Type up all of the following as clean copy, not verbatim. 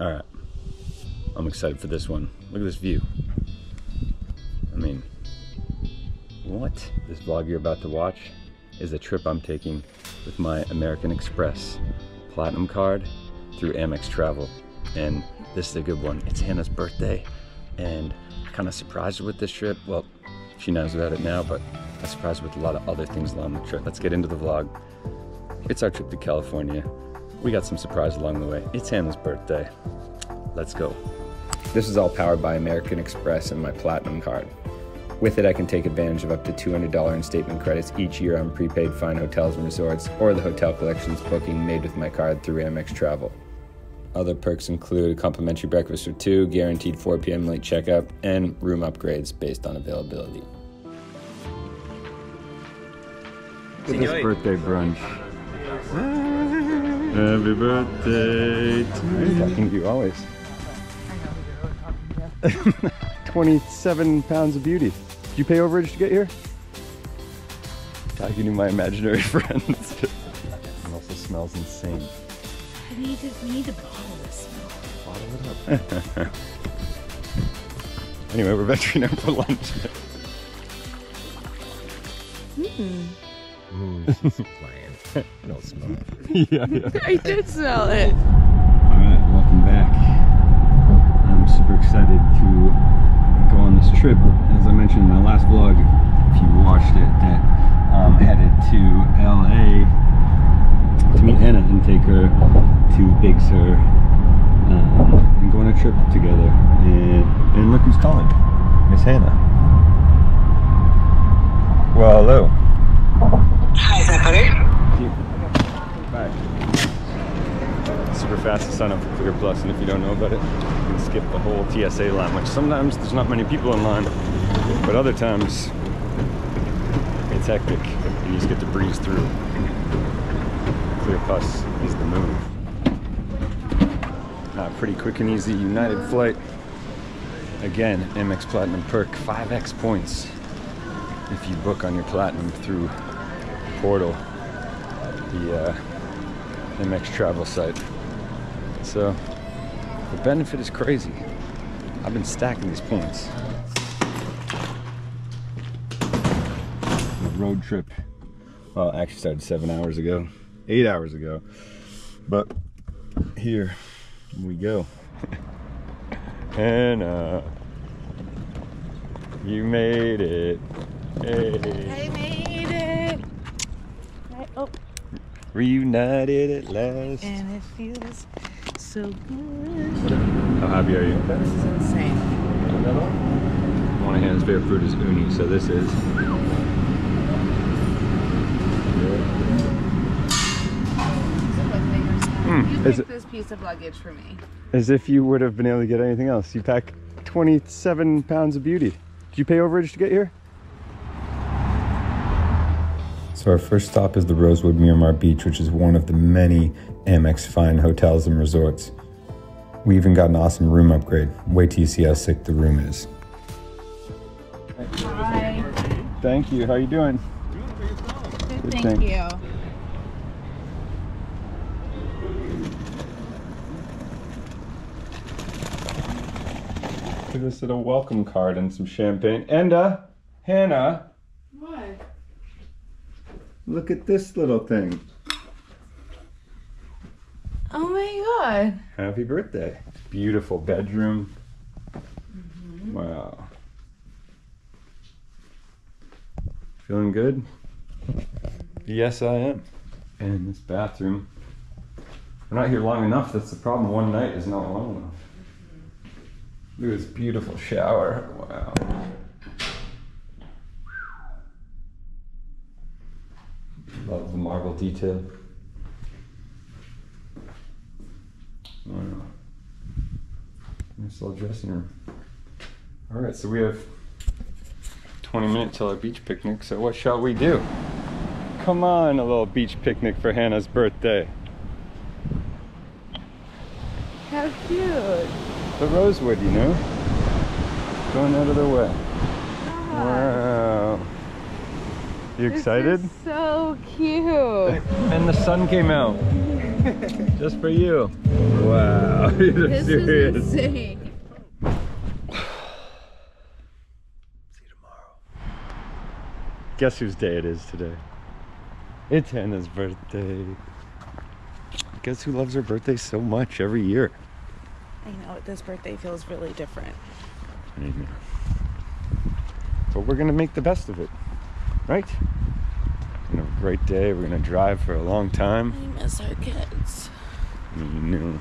All right, I'm excited for this one. Look at this view. I mean, what? This vlog you're about to watch is a trip I'm taking with my American Express Platinum card through Amex Travel. And this is a good one. It's Hannah's birthday, and I kind of surprised her with this trip. Well, she knows about it now, but I surprised her with a lot of other things along the trip. Let's get into the vlog. It's our trip to California. We got some surprise along the way. It's Hannah's birthday. Let's go. This is all powered by American Express and my Platinum card. With it, I can take advantage of up to $200 in statement credits each year on prepaid Fine Hotels and Resorts or the hotel collections booking made with my card through Amex Travel. Other perks include a complimentary breakfast for two, guaranteed 4 p.m. late checkout, and room upgrades based on availability. Look at this birthday brunch. Happy birthday to me. Talking to you always. 27 pounds of beauty. Did you pay overage to get here? Talking to my imaginary friends. It also smells insane. We need to bottle this. Bottle it up. Anyway, we're venturing out for lunch. Ooh, this is flying. I don't smell it. Yeah. I did smell it. All right, welcome back. I'm super excited to go on this trip. As I mentioned in my last vlog, if you watched it, that I'm headed to LA to meet Hannah and take her to Big Sur and go on a trip together. And look who's calling, Miss Hannah. Well, hello. Hi, is that better? Bye. Super fast to sign up for Clear Plus, and if you don't know about it, you can skip the whole TSA line, which sometimes there's not many people in line, but other times it's hectic and you just get to breeze through. Clear Plus is the move. Pretty quick and easy United flight. Again, Amex Platinum perk, 5x points if you book on your Platinum through portal, the Amex Travel site. So the benefit is crazy. I've been stacking these points. The road trip, well, actually started 7 hours ago. 8 hours ago, but here we go. Hannah, you made it. Hey. I made it. Oh. Reunited at last. And it feels so good. How happy are you? This is insane. One of Hannah's favorite fruit is uni, so this is. You picked this piece of luggage for me. As if you would have been able to get anything else. You pack 27 pounds of beauty. Did you pay overage to get here? So our first stop is the Rosewood Miramar Beach, which is one of the many Amex Fine Hotels and Resorts. We even got an awesome room upgrade. Wait till you see how sick the room is. Hi. Thank you. How are you doing? Good, thank you. Look at this little welcome card and some champagne. And Hannah. What? Look at this little thing. Oh my god. Happy birthday. Beautiful bedroom. Mm-hmm. Wow. Feeling good? Yes, I am. And this bathroom. We're not here long enough. That's the problem. One night is not long enough. Look at this beautiful shower. Wow. Love the marble detail. Wow. Nice little dressing room. All right, so we have 20 minutes till our beach picnic, so what shall we do? Come on, a little beach picnic for Hannah's birthday. How cute. The Rosewood, you know, going out of their way. Wow. You excited? This is so cute. And the sun came out. Just for you. Wow, you're this serious. Is insane. See you tomorrow. Guess whose day it is today? It's Hannah's birthday. Guess who loves her birthday so much every year? I know, this birthday feels really different. I know. But we're gonna make the best of it, right? We're gonna have a great day. We're gonna drive for a long time. I miss our kids. You know,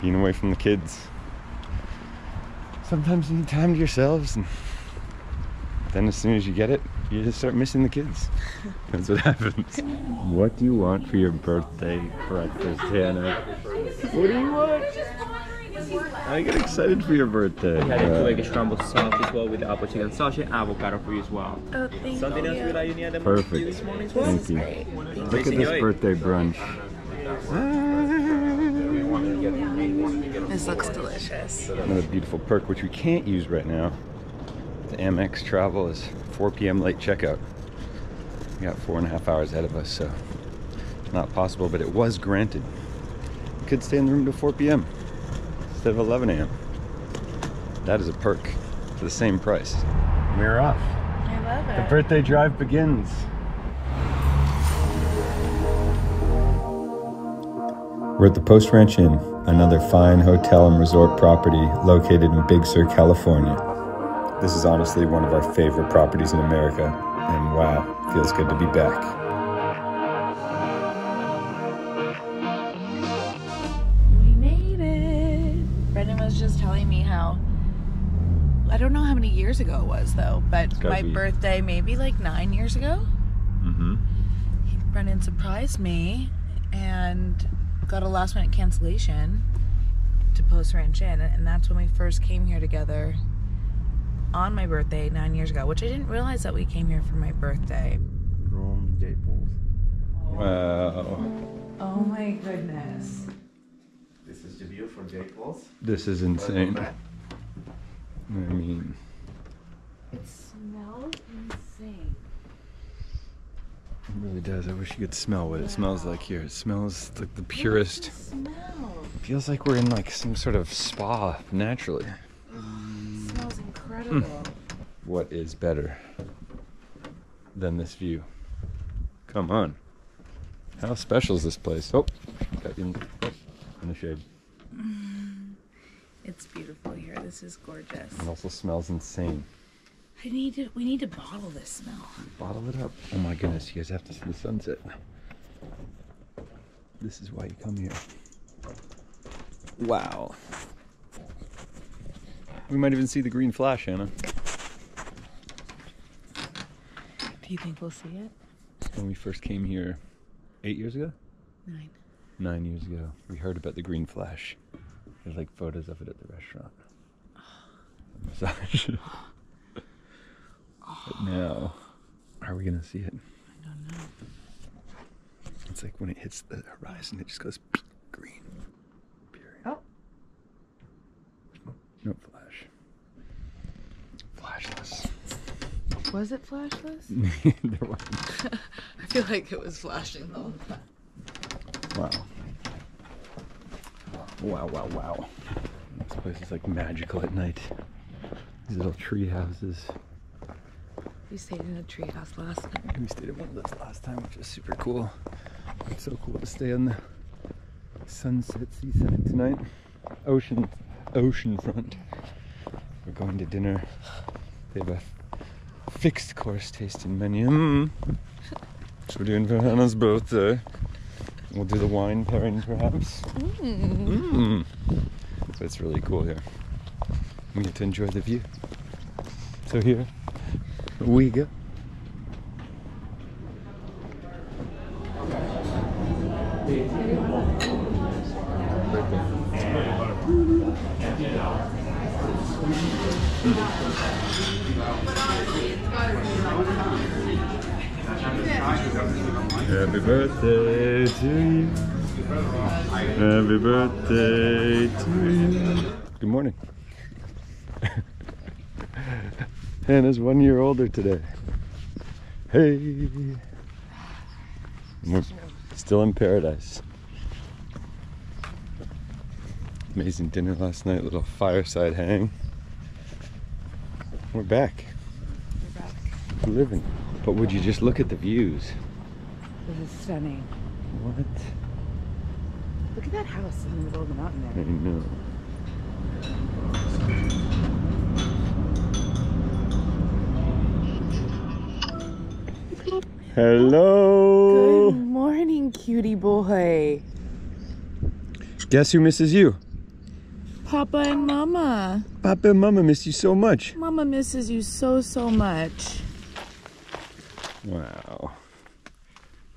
being away from the kids. Sometimes you need time to yourselves, and then as soon as you get it, you just start missing the kids. That's what happens. What do you want for your birthday breakfast, Hannah? What do you want? I get excited for your birthday. I had to make a scrambled sausage as well with the apple chicken sausage and avocado for you as well. Oh, thank Something you. Else we like you need Perfect. To do this morning as well? Thank you. Thank Look you. At this birthday brunch. This looks delicious. Another beautiful perk which we can't use right now. The Amex Travel is 4 p.m. late checkout. We got 4.5 hours ahead of us, so it's not possible, but it was granted. We could stay in the room till 4 p.m. instead of 11 a.m. That is a perk for the same price. We're off. I love it. The birthday drive begins. We're at the Post Ranch Inn, another fine hotel and resort property located in Big Sur, California. This is honestly one of our favorite properties in America, and wow, feels good to be back. We made it! Brendan was just telling me how, I don't know how many years ago it was though, but my birthday maybe like 9 years ago. Mm-hmm. Brendan surprised me and got a last minute cancellation to Post Ranch Inn, and that's when we first came here together. On my birthday 9 years ago, which I didn't realize that we came here for my birthday. Wrong Gables. Wow. Oh my goodness. This is the view from Gables. This is insane. I mean, it smells insane. It really does. I wish you could smell what it smells like here. It smells like the purest. It smells. Feels like we're in like some sort of spa naturally. Incredible. What is better than this view? Come on. How special is this place? Oh, got you in the shade. It's beautiful here. This is gorgeous. It also smells insane. We need to bottle this smell. Bottle it up. Oh my goodness, you guys have to see the sunset. This is why you come here. Wow. We might even see the green flash, Hannah. Do you think we'll see it? When we first came here 8 years ago? 9. 9 years ago, we heard about the green flash. There's like photos of it at the restaurant. Massage. But now, are we gonna see it? I don't know. It's like when it hits the horizon, it just goes green. Oh. No flash. Flashless. Was it flashless? There wasn't. I feel like it was flashing though. Wow. Wow, wow, wow. This place is like magical at night. These little tree houses. We stayed in a tree house last night. We stayed in one of those last time, which was super cool. It's so cool to stay on the sunset seaside tonight. Ocean front. We're going to dinner. They have a fixed course tasting menu. Which we're doing for Hannah's birthday. We'll do the wine pairing perhaps. So it's really cool here. We get to enjoy the view. So here we go. Happy birthday to you. Happy birthday to you. Good morning. Hannah's 1 year older today. Hey. We're still in paradise. Amazing dinner last night, little fireside hang. We're back. We're back. We're living. But would you just look at the views? This is stunning. What? Look at that house in the middle of the mountain there. I know. Hello. Good morning, cutie boy. Guess who misses you? Papa and Mama. Papa and Mama miss you so much. Mama misses you so, so much. Wow.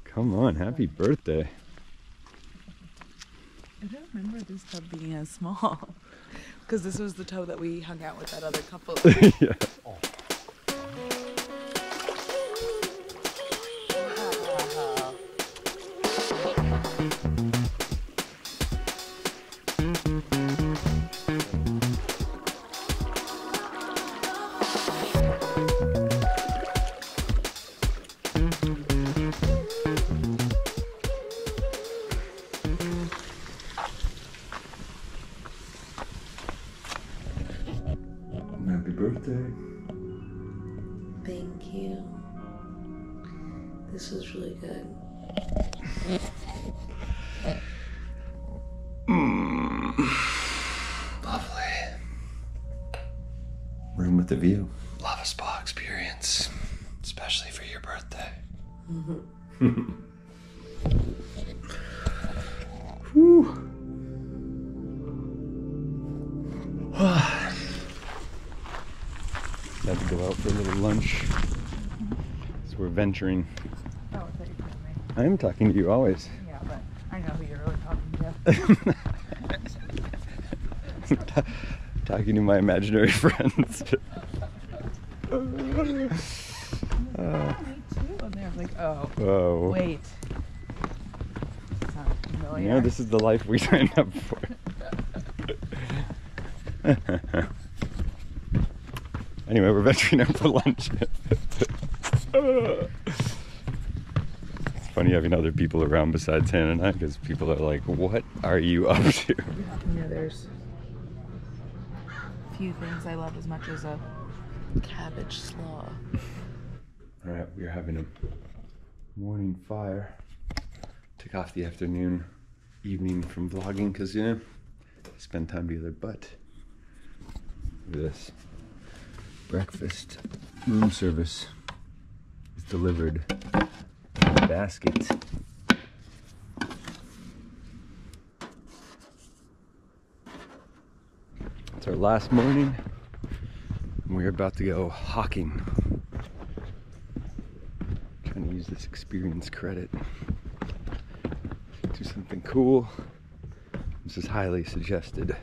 Come on, happy birthday. I don't remember this tub being as small. Because this was the tub that we hung out with that other couple. Yeah. Oh. Thank you. This was really good. Lovely. Room with a view. Lava spa experience, especially for your birthday. Whew. Had to go out for a little lunch. So we're venturing. Oh, I thought you were talking to me. I am talking to you always. Yeah, but I know who you're really talking to. I'm talking to my imaginary friends. Me too. And they're like, oh, whoa. Wait. Sounds familiar. Yeah, this is the life we signed up for. Anyway, we're venturing out for lunch. It's funny having other people around besides Hannah and I, because people are like, what are you up to? Yeah, there's few things I love as much as a cabbage slaw. Alright, we're having a morning fire. Took off the afternoon, evening from vlogging, because, you know, spend time together, but look at this. Breakfast room service is delivered in a basket. It's our last morning and we're about to go hawking. I'm trying to use this experience credit to do something cool. This is highly suggested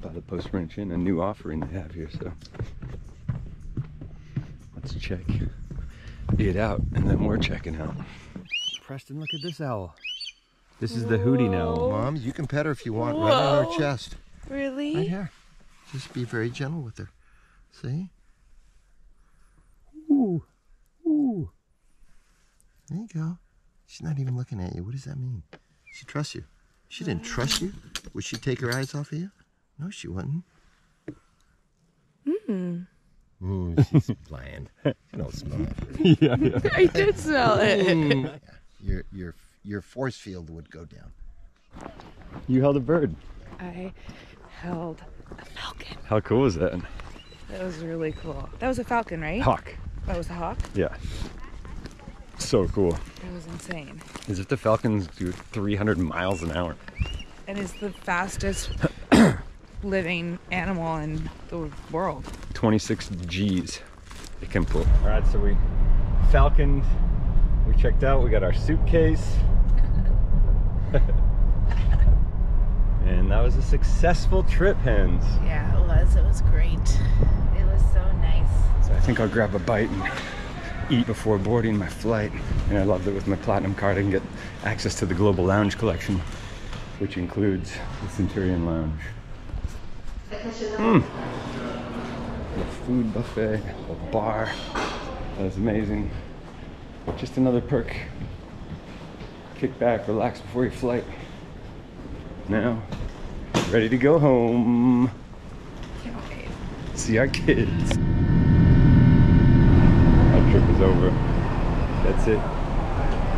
by the Post Ranch Inn, a new offering they have here, so let's check it out, and then we're checking out. Preston, look at this owl. This is the hooting owl. Mom, you can pet her if you want, right on her chest. Really? Right here. Just be very gentle with her. See? Ooh. Ooh. There you go. She's not even looking at you. What does that mean? She trusts you. She didn't trust you. Would she take her eyes off of you? No, she wouldn't. Ooh, she's blind. She don't smell it. Yeah. I did smell it. Yeah. Your force field would go down. You held a bird. I held a falcon. How cool was that? That was really cool. That was a falcon, right? Hawk. That was a hawk? Yeah. So cool. That was insane. As if the falcons do 300 miles an hour. And it's the fastest living animal in the world. 26 G's it can pull. All right, so we falconed, we checked out, we got our suitcase. And that was a successful trip, Hens. Yeah, it was. It was great. It was so nice. So I think I'll grab a bite and eat before boarding my flight. And I love that with my Platinum card I can get access to the Global Lounge Collection, which includes the Centurion Lounge. A food buffet, a bar. That was amazing. Just another perk kick back, relax before your flight. Now, ready to go home. Can't wait. See our kids. Our trip is over. That's it.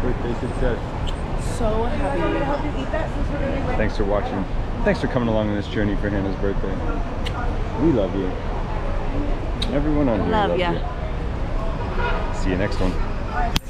Birthday success. So happy. Thanks for watching. Thanks for coming along on this journey for Hannah's birthday. We love you. Everyone on here loves you. See you next one.